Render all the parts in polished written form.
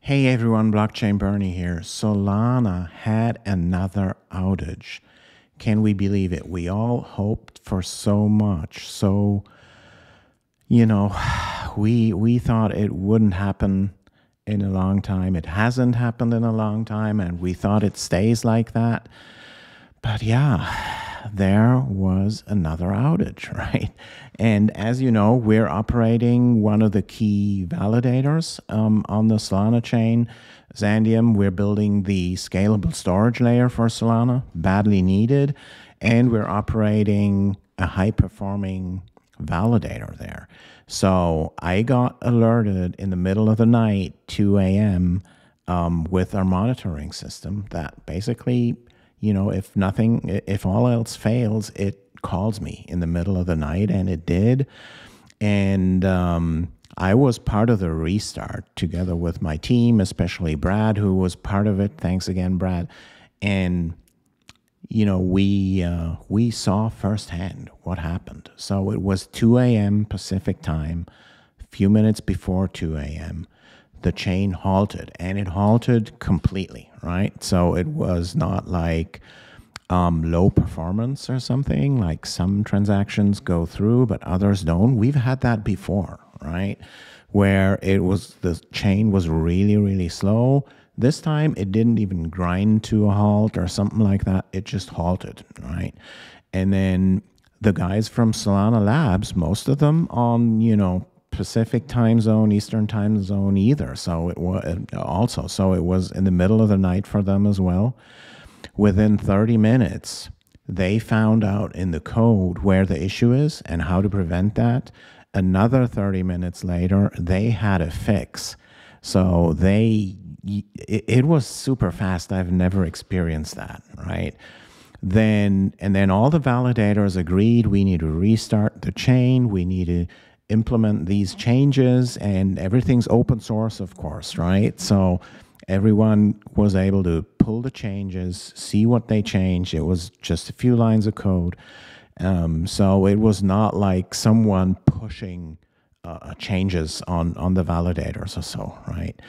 Hey everyone, Blockchain Bernie here. Solana had another outage. Can we believe it? We all hoped for so much. So, you know, we thought it wouldn't happen in a long time. It hasn't happened in a long time, and we thought it stays like that. But yeah, there was another outage, right? And as you know, we're operating one of the key validators on the Solana chain, Xandium. We're building the scalable storage layer for Solana, badly needed. And we're operating a high-performing validator there. So I got alerted in the middle of the night, 2 a.m., with our monitoring system that basically, you know, if all else fails, it calls me in the middle of the night, and it did. And I was part of the restart together with my team, especially Brad, who was part of it. Thanks again, Brad. And, you know, we saw firsthand what happened. So it was 2 a.m. Pacific time, a few minutes before 2 a.m., the chain halted, and it halted completely, right? So it was not like low performance or something, like some transactions go through but others don't. We've had that before, right? Where it was, the chain was really, really slow. This time it didn't even grind to a halt or something like that. It just halted, right? And then the guys from Solana Labs, most of them on, you know, Pacific time zone, Eastern time zone either. So it was also, so it was in the middle of the night for them as well. Within 30 minutes, they found out in the code where the issue is and how to prevent that. Another 30 minutes later, they had a fix. So it was super fast. I've never experienced that, right? And then all the validators agreed, we need to restart the chain. We need to implement these changes, and everything's open source, of course, right? So everyone was able to pull the changes, see what they changed. It was just a few lines of code. So it was not like someone pushing changes on the validators or so, right?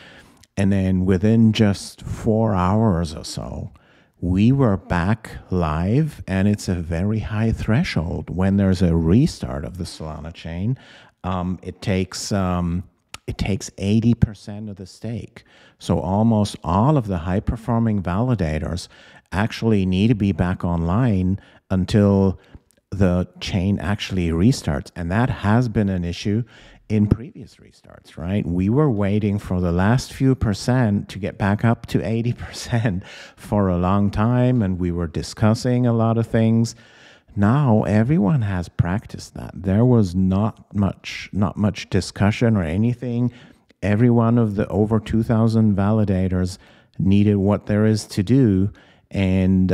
And then within just 4 hours or so, we were back live, and it's a very high threshold when there's a restart of the Solana chain. It takes 80% of the stake. So almost all of the high-performing validators actually need to be back online until the chain actually restarts. And that has been an issue in previous restarts, right? We were waiting for the last few percent to get back up to 80% for a long time, and we were discussing a lot of things. Now everyone has practiced that. There was not much discussion or anything. Every one of the over 2,000 validators needed what there is to do, and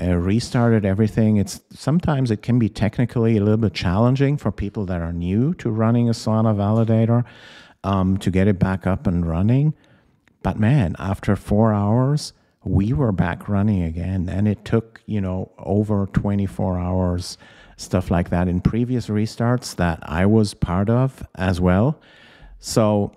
restarted everything. Sometimes it can be technically a little bit challenging for people that are new to running a Solana validator to get it back up and running. But man, after 4 hours, we were back running again, and it took, you know, over 24 hours, stuff like that, in previous restarts that I was part of as well. So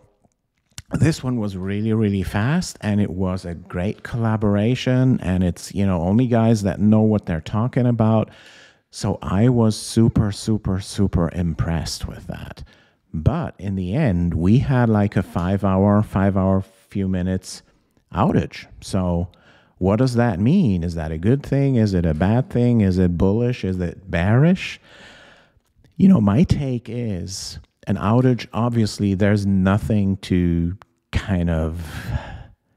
this one was really, really fast, and it was a great collaboration, and it's, you know, only guys that know what they're talking about. So I was super, super, super impressed with that. But in the end, we had like a five hour, few minutes outage. So what does that mean? Is that a good thing? Is it a bad thing? Is it bullish? Is it bearish? You know, my take is, an outage, obviously, there's nothing to kind of,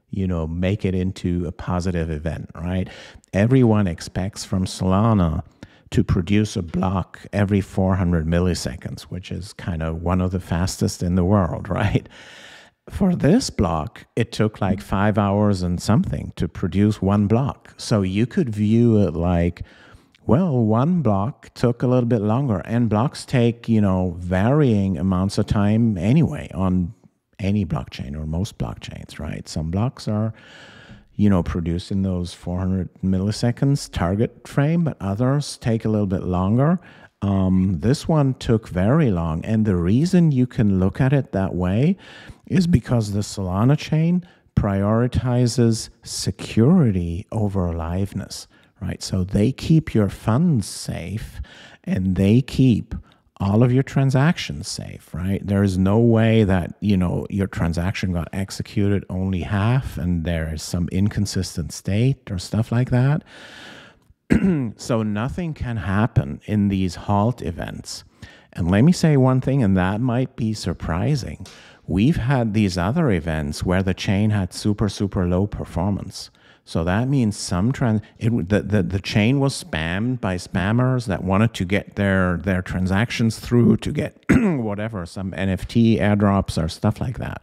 you know, make it into a positive event, right? Everyone expects from Solana to produce a block every 400 milliseconds, which is kind of one of the fastest in the world, right? For this block, it took like 5 hours and something to produce one block. So you could view it like, well, one block took a little bit longer, and blocks take, you know, varying amounts of time anyway on any blockchain or most blockchains, right? Some blocks are, you know, produced in those 400 milliseconds target frame, but others take a little bit longer. This one took very long. And the reason you can look at it that way is because the Solana chain prioritizes security over aliveness, right? So they keep your funds safe and they keep all of your transactions safe, right? There is no way that, you know, your transaction got executed only half and there is some inconsistent state or stuff like that. So nothing can happen in these halt events. And let me say one thing, and that might be surprising. We've had these other events where the chain had super, super low performance. So that means some the chain was spammed by spammers that wanted to get their transactions through to get whatever, some NFT airdrops or stuff like that.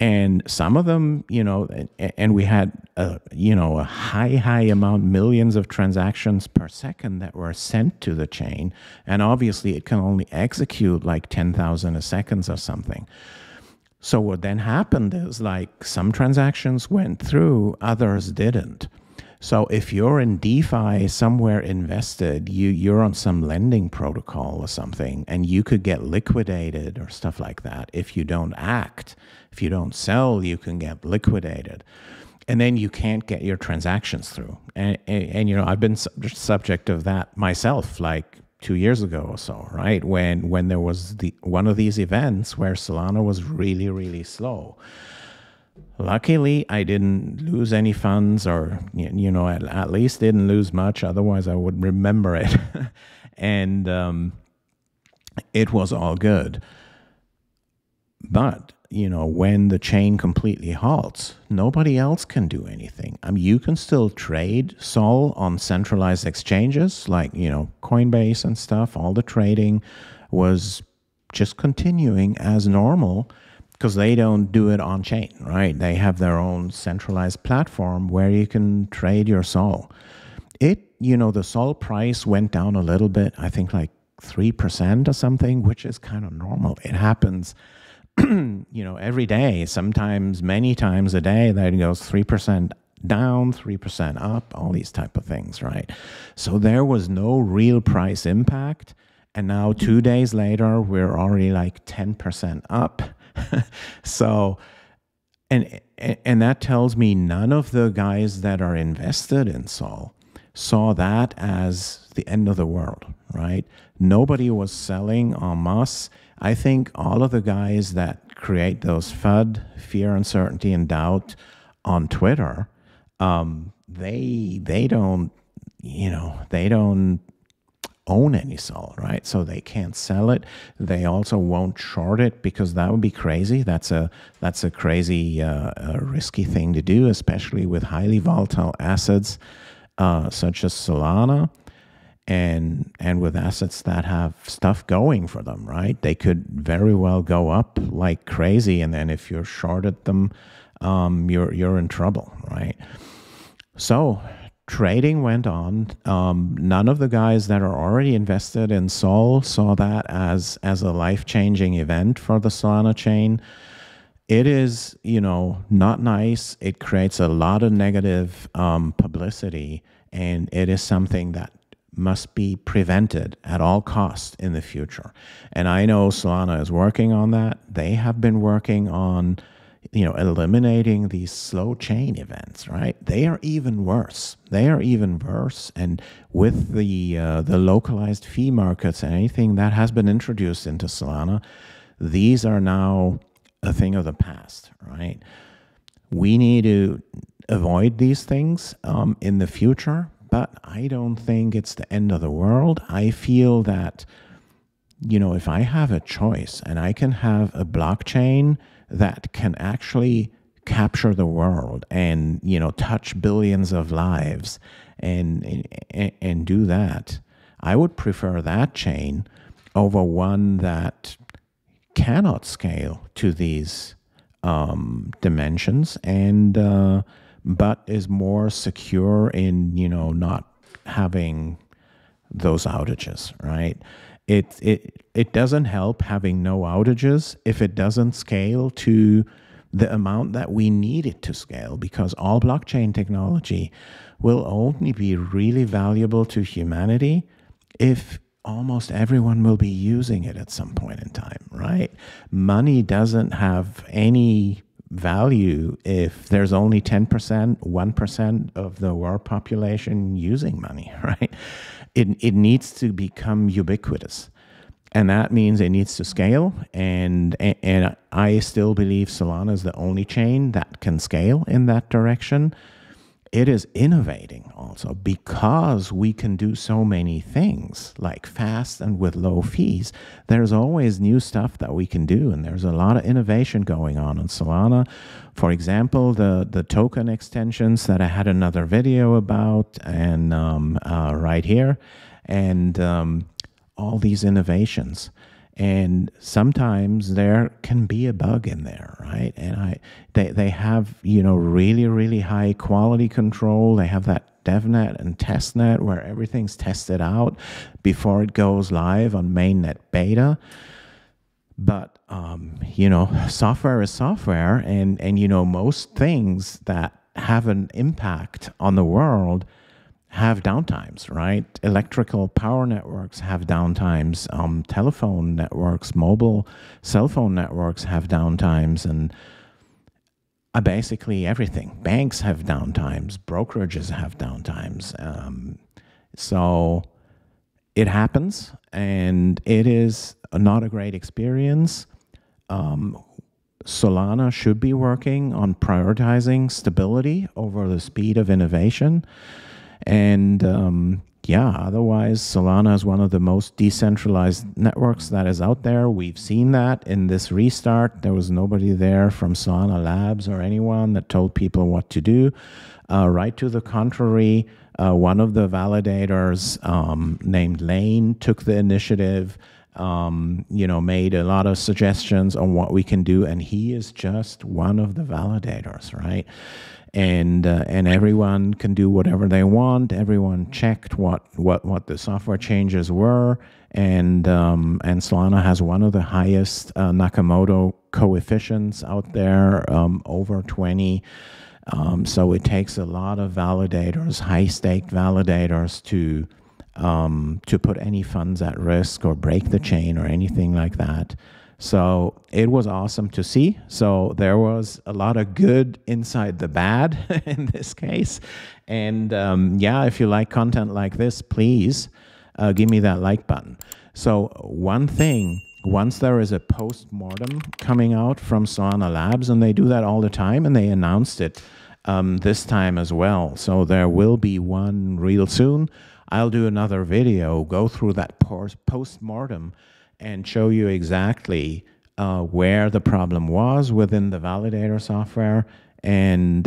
And some of them, you know, and we had, you know, a high amount, millions of transactions per second that were sent to the chain. And obviously it can only execute like 10,000 a second or something. So what then happened is like some transactions went through, others didn't. So if you're in DeFi somewhere invested, you're on some lending protocol or something, and you could get liquidated or stuff like that. If you don't act, if you don't sell, you can get liquidated. And then you can't get your transactions through. And you know, I've been subject of that myself, like 2 years ago or so, right? When there was one of these events where Solana was really, really slow. Luckily, I didn't lose any funds, or, you know, at least didn't lose much. Otherwise, I would remember it. And it was all good. But, you know, when the chain completely halts, nobody else can do anything. I mean, you can still trade SOL on centralized exchanges like, you know, Coinbase and stuff. All the trading was just continuing as normal, because they don't do it on chain, right? They have their own centralized platform where you can trade your SOL. It, you know, the SOL price went down a little bit, I think like 3% or something, which is kind of normal. It happens, you know, every day, sometimes many times a day, that it goes 3% down, 3% up, all these type of things, right? So there was no real price impact. And now 2 days later, we're already like 10% up. So, and that tells me none of the guys that are invested in SOL saw that as the end of the world, right? Nobody was selling en masse. I think all of the guys that create those FUD, fear, uncertainty, and doubt on Twitter, they don't, you know, they don't own any SOL, right? So they can't sell it. They also won't short it, because that would be crazy. That's a crazy, risky thing to do, especially with highly volatile assets such as Solana, and with assets that have stuff going for them, right? They could very well go up like crazy, and then if you're shorted them, you're in trouble, right? So trading went on. None of the guys that are already invested in SOL saw that as a life-changing event for the Solana chain. It is, you know, not nice. It creates a lot of negative publicity, and it is something that must be prevented at all costs in the future. And I know Solana is working on that. They have been working on, you know, eliminating these slow chain events, right? They are even worse. They are even worse. And with the localized fee markets and anything that has been introduced into Solana, these are now a thing of the past, right? We need to avoid these things in the future, but I don't think it's the end of the world. I feel that, you know, if I have a choice and I can have a blockchain that can actually capture the world and, you know, touch billions of lives and do that, I would prefer that chain over one that cannot scale to these dimensions, and but is more secure in, you know, not having those outages, right? It doesn't help having no outages if it doesn't scale to the amount that we need it to scale, because all blockchain technology will only be really valuable to humanity if almost everyone will be using it at some point in time, right? Money doesn't have any value if there's only 10%, 1% of the world population using money, right? It needs to become ubiquitous. And that means it needs to scale. And I still believe Solana is the only chain that can scale in that direction. It is innovating also because we can do so many things like fast and with low fees. There's always new stuff that we can do, and there's a lot of innovation going on Solana. For example, the token extensions that I had another video about and right here, and all these innovations. And sometimes there can be a bug in there, right? And they have, you know, really, really high quality control. They have that DevNet and TestNet where everything's tested out before it goes live on mainnet beta. But, you know, software is software. And, you know, most things that have an impact on the world have downtimes, right? Electrical power networks have downtimes, telephone networks, mobile cell phone networks have downtimes, and basically everything. Banks have downtimes, brokerages have downtimes. So it happens, and it is not a great experience. Solana should be working on prioritizing stability over the speed of innovation. And yeah, otherwise Solana is one of the most decentralized networks that is out there. We've seen that in this restart. There was nobody there from Solana Labs or anyone that told people what to do. Right to the contrary, one of the validators named Lane took the initiative, you know, made a lot of suggestions on what we can do. And he is just one of the validators, right? And everyone can do whatever they want. Everyone checked what the software changes were, and Solana has one of the highest Nakamoto coefficients out there, over 20. So it takes a lot of validators, high-staked validators, to put any funds at risk or break the chain or anything like that. So it was awesome to see. So there was a lot of good inside the bad in this case. And yeah, if you like content like this, please give me that like button. So one thing, once there is a post-mortem coming out from Solana Labs, and they do that all the time, and they announced it this time as well. So there will be one real soon. I'll do another video, go through that post-mortem, and show you exactly where the problem was within the validator software, and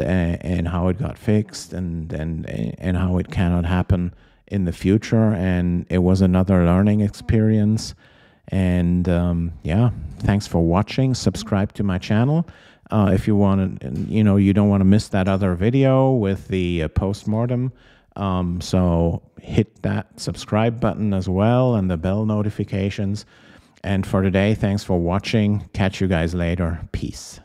how it got fixed, and how it cannot happen in the future. And it was another learning experience. And yeah, thanks for watching. Subscribe to my channel if you want to. You know, you don't want to miss that other video with the postmortem. So hit that subscribe button as well, and the bell notifications. And for today, thanks for watching. Catch you guys later. Peace.